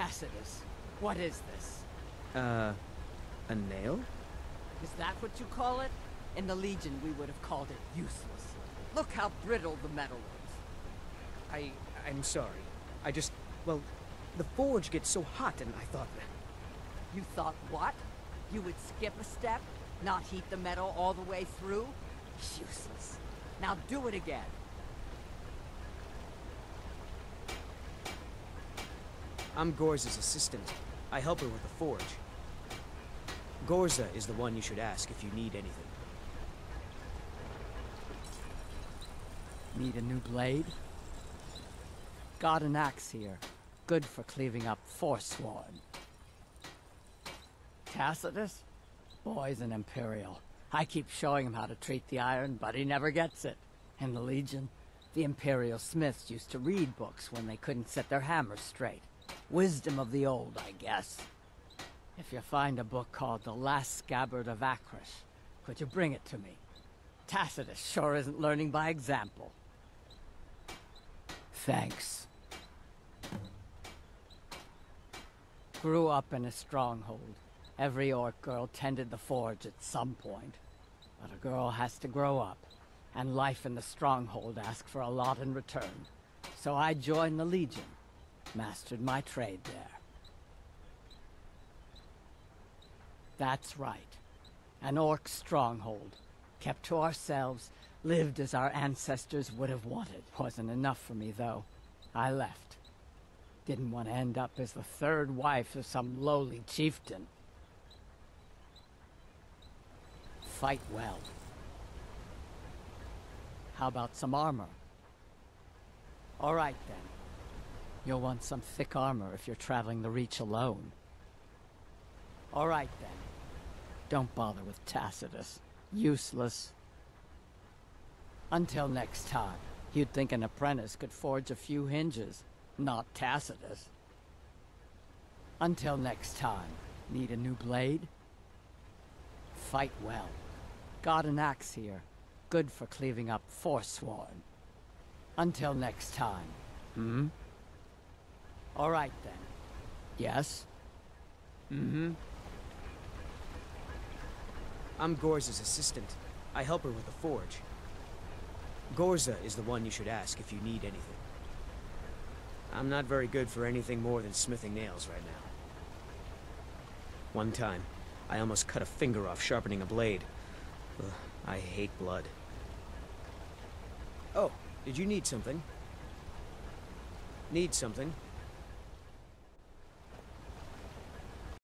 Tacitus, what is this? A nail? Is that what you call it? In the Legion, we would have called it useless. Look how brittle the metal is. I'm sorry. I just... well, the forge gets so hot and I thought... You thought what? You would skip a step? Not heat the metal all the way through? Useless. Now do it again. I'm Ghorza's assistant. I help her with the forge. Ghorza is the one you should ask if you need anything. Need a new blade? Got an axe here. Good for cleaving up Forsworn. Tacitus? Boy's an Imperial. I keep showing him how to treat the iron, but he never gets it. In the Legion, the Imperial smiths used to read books when they couldn't set their hammers straight. Wisdom of the old, I guess. If you find a book called The Last Scabbard of Akrash, could you bring it to me? Tacitus sure isn't learning by example. Thanks. Grew up in a stronghold. Every Orc girl tended the forge at some point. But a girl has to grow up, and life in the stronghold asks for a lot in return. So I joined the Legion. Mastered my trade there. That's right. An Orc stronghold. Kept to ourselves, lived as our ancestors would have wanted. Wasn't enough for me, though. I left. Didn't want to end up as the third wife of some lowly chieftain. Fight well. How about some armor? All right, then. You'll want some thick armor if you're traveling the Reach alone. All right, then. Don't bother with Tacitus. Useless. Until next time. You'd think an apprentice could forge a few hinges, not Tacitus. Until next time. Need a new blade? Fight well. Got an axe here. Good for cleaving up Forsworn. Until next time. Hmm? All right, then. Yes? Mm-hmm. I'm Ghorza's assistant. I help her with the forge. Ghorza is the one you should ask if you need anything. I'm not very good for anything more than smithing nails right now. One time, I almost cut a finger off sharpening a blade. Ugh, I hate blood. Oh, did you need something? Need something?